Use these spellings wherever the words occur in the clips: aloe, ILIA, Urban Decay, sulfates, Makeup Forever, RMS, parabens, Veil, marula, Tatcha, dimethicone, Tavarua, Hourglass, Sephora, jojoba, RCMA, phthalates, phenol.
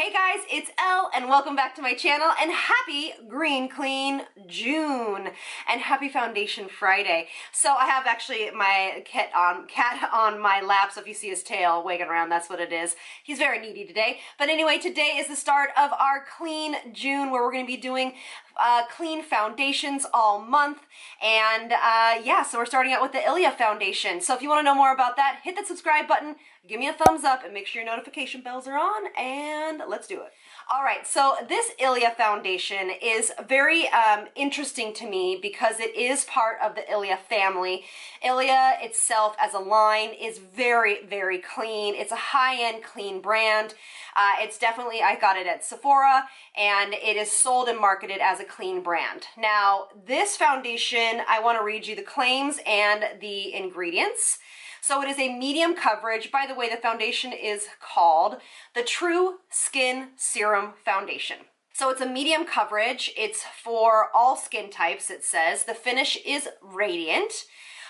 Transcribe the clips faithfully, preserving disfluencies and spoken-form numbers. Hey guys, it's Elle and welcome back to my channel, and happy Green Clean June and happy Foundation Friday. So I have actually my cat on, cat on my lap, so if you see his tail wagging around, that's what it is. He's very needy today. But anyway, today is the start of our Clean June, where we're going to be doing Uh, clean foundations all month, and uh, yeah, so we're starting out with the I L I A foundation. So if you want to know more about that, hit that subscribe button, give me a thumbs up, and make sure your notification bells are on, and let's do it. Alright, so this I L I A foundation is very um, interesting to me because it is part of the I L I A family. I L I A itself as a line is very, very clean. It's a high-end clean brand. Uh, it's definitely, I got it at Sephora, and it is sold and marketed as a clean brand. Now, this foundation, I want to read you the claims and the ingredients. So it is a medium coverage. By the way, the foundation is called the True Skin Serum Foundation. So it's a medium coverage. It's for all skin types, it says. The finish is radiant.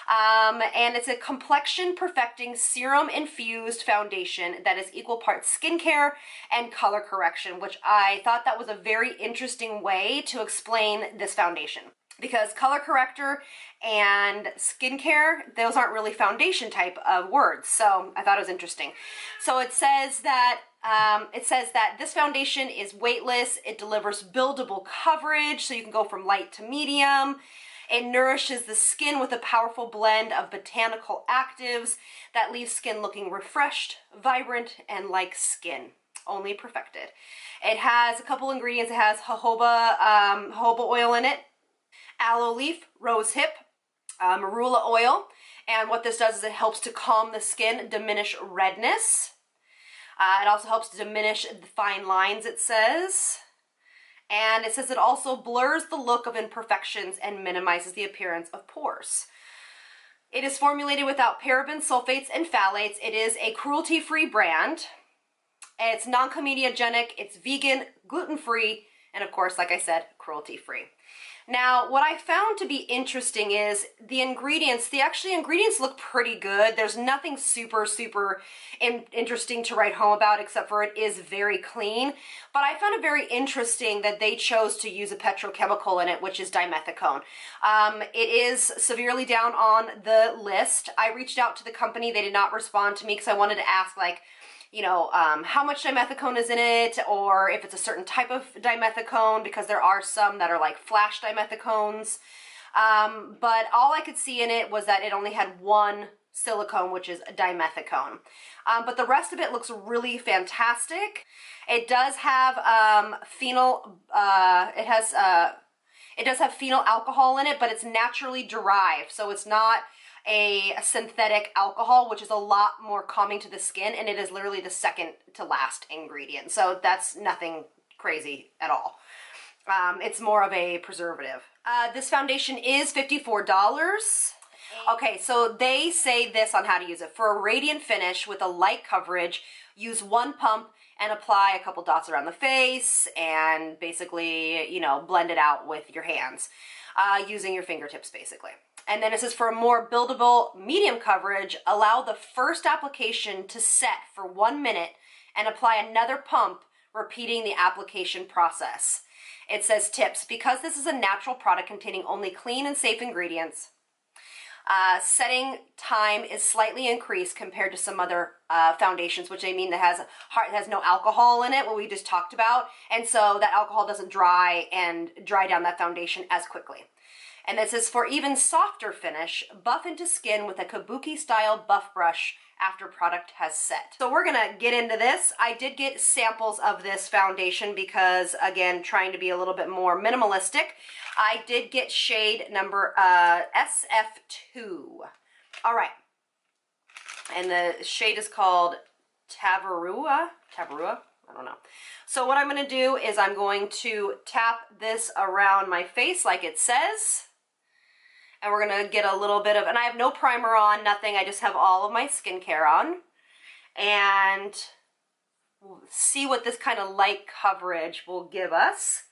Um, and it's a complexion perfecting serum infused foundation that is equal parts skincare and color correction, which I thought that was a very interesting way to explain this foundation. Because color corrector and skincare, those aren't really foundation type of words, so I thought it was interesting. So it says that um, it says that this foundation is weightless. It delivers buildable coverage, so you can go from light to medium. It nourishes the skin with a powerful blend of botanical actives that leaves skin looking refreshed, vibrant, and like skin only perfected. It has a couple ingredients. It has jojoba um, jojoba oil in it, aloe leaf, rose hip, uh, marula oil, and what this does is it helps to calm the skin, diminish redness. Uh, it also helps to diminish the fine lines, it says. And it says it also blurs the look of imperfections and minimizes the appearance of pores. It is formulated without parabens, sulfates, and phthalates. It is a cruelty-free brand. It's non-comedogenic, it's vegan, gluten-free, and of course, like I said, cruelty-free. Now, what I found to be interesting is the ingredients. The actually ingredients look pretty good. There's nothing super, super in interesting to write home about, except for it is very clean. But I found it very interesting that they chose to use a petrochemical in it, which is dimethicone. Um, it is severely down on the list. I reached out to the company. They did not respond to me because I wanted to ask, like, you know, um, how much dimethicone is in it, or if it's a certain type of dimethicone, because there are some that are like flash dimethicones. Um, but all I could see in it was that it only had one silicone, which is dimethicone. Um, but the rest of it looks really fantastic. It does have um, phenol, uh, it has, uh, it does have phenol alcohol in it, but it's naturally derived, so it's not a synthetic alcohol, which is a lot more calming to the skin, and it is literally the second to last ingredient. So that's nothing crazy at all. Um, it's more of a preservative. Uh, this foundation is fifty-four dollars. Okay, so they say this on how to use it. For a radiant finish with a light coverage, use one pump and apply a couple dots around the face and basically, you know, blend it out with your hands, uh, using your fingertips basically. And then it says for a more buildable medium coverage, allow the first application to set for one minute and apply another pump, repeating the application process. It says tips, because this is a natural product containing only clean and safe ingredients, uh, setting time is slightly increased compared to some other uh, foundations, which I mean that has, has no alcohol in it, what we just talked about. And so that alcohol doesn't dry and dry down that foundation as quickly. And it says, for even softer finish, buff into skin with a kabuki-style buff brush after product has set. So we're gonna get into this. I did get samples of this foundation because, again, trying to be a little bit more minimalistic. I did get shade number uh, S F two. All right. And the shade is called Tavarua. Tavarua? I don't know. So what I'm gonna do is I'm going to tap this around my face like it says. And we're gonna get a little bit of, and I have no primer on, nothing, I just have all of my skincare on. And we'll see what this kind of light coverage will give us.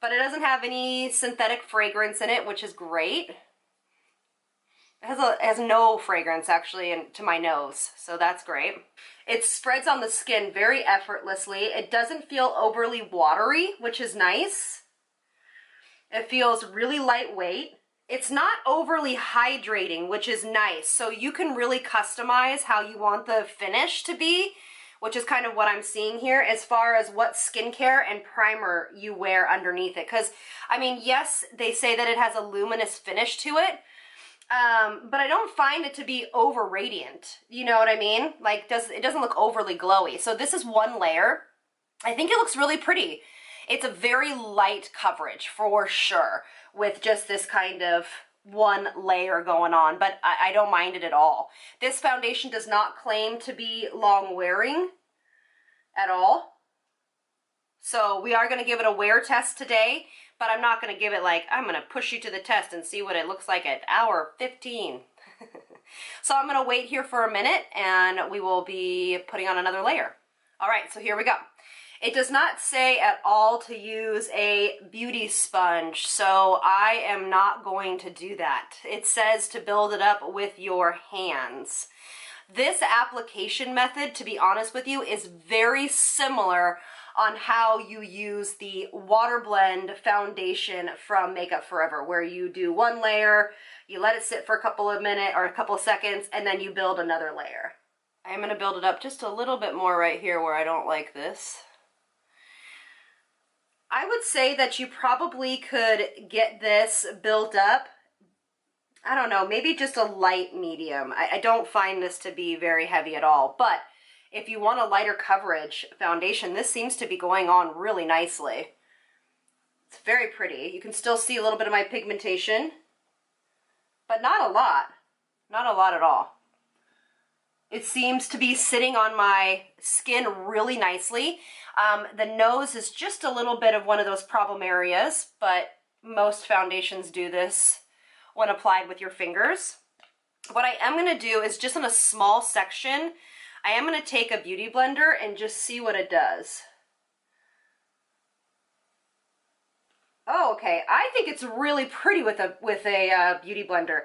But it doesn't have any synthetic fragrance in it, which is great. It has, a, it has no fragrance, actually, and to my nose, so that's great. It spreads on the skin very effortlessly. It doesn't feel overly watery, which is nice. It feels really lightweight. It's not overly hydrating, which is nice. So you can really customize how you want the finish to be, which is kind of what I'm seeing here as far as what skincare and primer you wear underneath it. Because, I mean, yes, they say that it has a luminous finish to it, um, but I don't find it to be over radiant. You know what I mean? Like, does it doesn't look overly glowy. So this is one layer. I think it looks really pretty. It's a very light coverage for sure with just this kind of one layer going on, but I, I don't mind it at all. This foundation does not claim to be long wearing at all. So we are going to give it a wear test today, but I'm not going to give it like, I'm going to push you to the test and see what it looks like at hour fifteen. So I'm going to wait here for a minute and we will be putting on another layer. All right, so here we go. It does not say at all to use a beauty sponge, so I am not going to do that. It says to build it up with your hands. This application method, to be honest with you, is very similar on how you use the water blend foundation from Makeup Forever, where you do one layer, you let it sit for a couple of minutes or a couple of seconds, and then you build another layer. I'm going to build it up just a little bit more right here where I don't like this. I would say that you probably could get this built up, I don't know, maybe just a light medium. I, I don't find this to be very heavy at all, but if you want a lighter coverage foundation, this seems to be going on really nicely. It's very pretty. You can still see a little bit of my pigmentation, but not a lot, not a lot at all. It seems to be sitting on my skin really nicely. Um, the nose is just a little bit of one of those problem areas, but most foundations do this when applied with your fingers. What I am going to do is just in a small section, I am going to take a beauty blender and just see what it does. Oh, okay. I think it's really pretty with a, with a uh, beauty blender.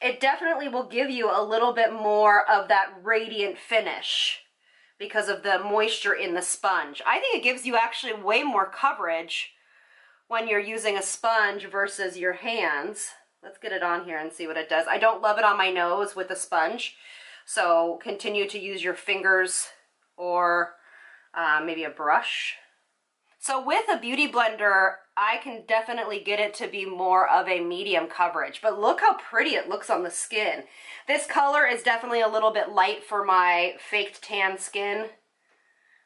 It definitely will give you a little bit more of that radiant finish because of the moisture in the sponge. I think it gives you actually way more coverage when you're using a sponge versus your hands. Let's get it on here and see what it does. I don't love it on my nose with a sponge, so continue to use your fingers or uh, maybe a brush. So with a beauty blender, I can definitely get it to be more of a medium coverage, but look how pretty it looks on the skin. This color is definitely a little bit light for my faked tan skin,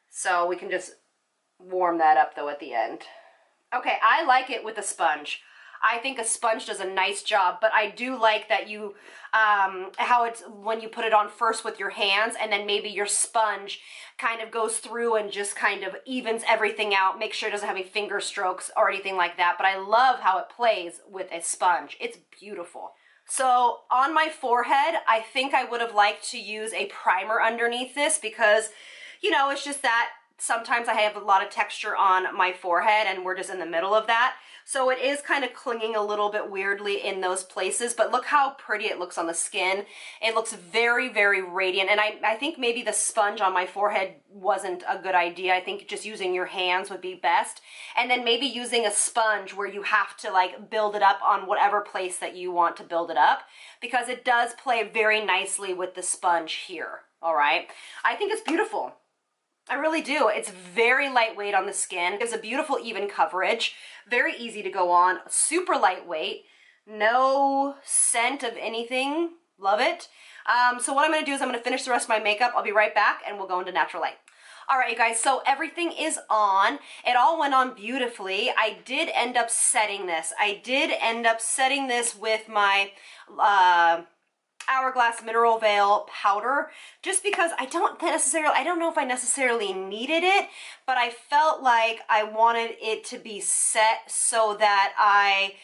so we can just warm that up though at the end. Okay, I like it with a sponge. I think a sponge does a nice job, but I do like that you, um, how it's when you put it on first with your hands and then maybe your sponge kind of goes through and just kind of evens everything out, make sure it doesn't have any finger strokes or anything like that. But I love how it plays with a sponge. It's beautiful. So on my forehead, I think I would have liked to use a primer underneath this because, you know, it's just that sometimes I have a lot of texture on my forehead and we're just in the middle of that. So it is kind of clinging a little bit weirdly in those places, but look how pretty it looks on the skin. It looks very, very radiant. And I, I think maybe the sponge on my forehead wasn't a good idea. I think just using your hands would be best. And then maybe using a sponge where you have to like build it up on whatever place that you want to build it up, because it does play very nicely with the sponge here. All right. I think it's beautiful. I really do. It's very lightweight on the skin. It gives a beautiful even coverage. Very easy to go on. Super lightweight. No scent of anything. Love it. Um, so what I'm going to do is I'm going to finish the rest of my makeup. I'll be right back and we'll go into natural light. All right, you guys, so everything is on. It all went on beautifully. I did end up setting this. I did end up setting this with my... Uh, Hourglass mineral veil powder, just because I don't necessarily I don't know if I necessarily needed it, but I felt like I wanted it to be set so that I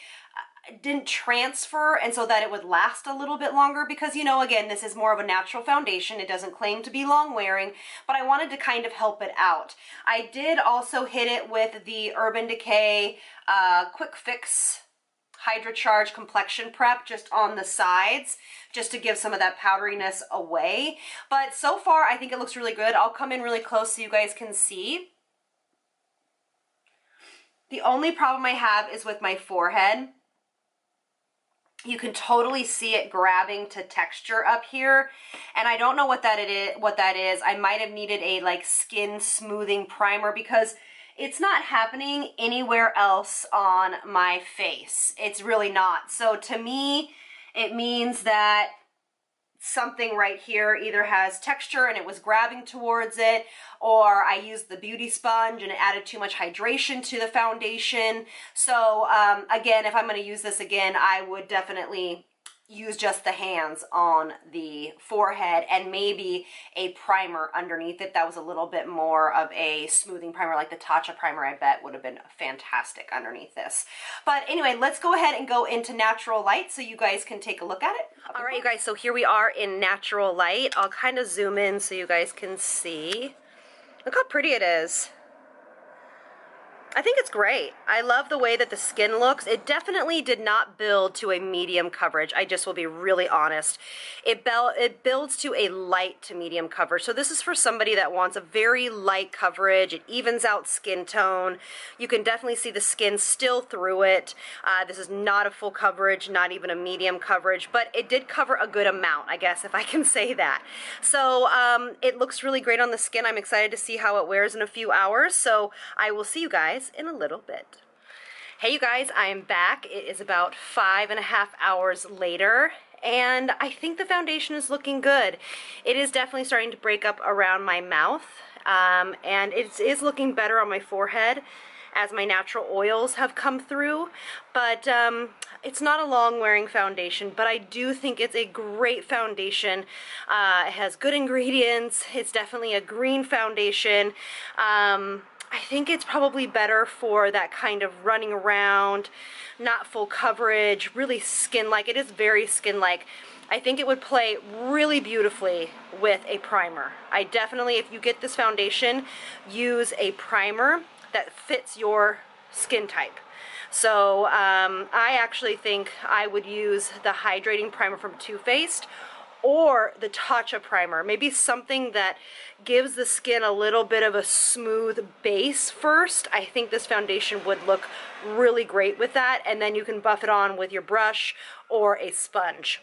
didn't transfer and so that it would last a little bit longer, because, you know, again, this is more of a natural foundation. It doesn't claim to be long wearing, but I wanted to kind of help it out. I did also hit it with the Urban Decay uh, quick fix Hydrocharge complexion prep just on the sides, just to give some of that powderiness away. But so far, I think it looks really good. I'll come in really close so you guys can see. The only problem I have is with my forehead. You can totally see it grabbing to texture up here, and I don't know what that it is, what that is. I might have needed a like skin smoothing primer because it's not happening anywhere else on my face. It's really not. So to me, it means that something right here either has texture and it was grabbing towards it, or I used the beauty sponge and it added too much hydration to the foundation. So um, again, if I'm going to use this again, I would definitely use just the hands on the forehead and maybe a primer underneath it that was a little bit more of a smoothing primer, like the Tatcha primer I bet would have been fantastic underneath this. But anyway, let's go ahead and go into natural light so you guys can take a look at it. All right, you guys, so here we are in natural light. I'll kind of zoom in so you guys can see. Look how pretty it is. I think it's great. I love the way that the skin looks. It definitely did not build to a medium coverage. I just will be really honest. It, it builds to a light to medium coverage. So this is for somebody that wants a very light coverage. It evens out skin tone. You can definitely see the skin still through it. Uh, this is not a full coverage, not even a medium coverage, but it did cover a good amount, I guess, if I can say that. So um, it looks really great on the skin. I'm excited to see how it wears in a few hours. So I will see you guys in a little bit. Hey you guys, I am back. It is about five and a half hours later, and I think the foundation is looking good. It is definitely starting to break up around my mouth, um, and it is looking better on my forehead as my natural oils have come through. But um, it's not a long-wearing foundation, but I do think it's a great foundation. Uh, it has good ingredients. It's definitely a green foundation. Um, I think it's probably better for that kind of running around, not full coverage, really skin-like. It is very skin-like. I think it would play really beautifully with a primer. I definitely, if you get this foundation, use a primer that fits your skin type. So um, I actually think I would use the hydrating primer from Too Faced, or the Tatcha primer, maybe something that gives the skin a little bit of a smooth base first. I think this foundation would look really great with that, and then you can buff it on with your brush or a sponge.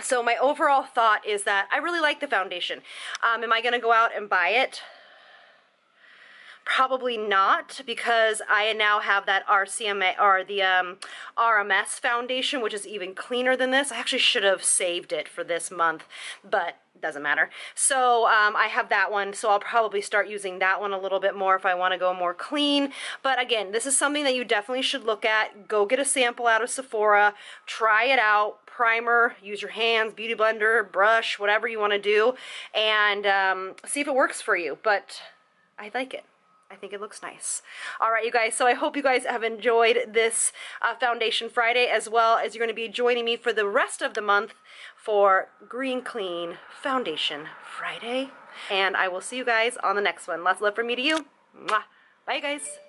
So my overall thought is that I really like the foundation. Um, am I gonna go out and buy it? Probably not, because I now have that R C M A or the um, R M S foundation, which is even cleaner than this. I actually should have saved it for this month, but doesn't matter. So um, I have that one, so I'll probably start using that one a little bit more if I want to go more clean. But again, this is something that you definitely should look at. Go get a sample out of Sephora, try it out, primer, use your hands, beauty blender, brush, whatever you want to do, and um, see if it works for you. But I like it. I think it looks nice. All right, you guys, so I hope you guys have enjoyed this uh, Foundation Friday, as well as you're going to be joining me for the rest of the month for Green Clean Foundation Friday. And I will see you guys on the next one. Lots of love from me to you. Mwah. Bye, guys.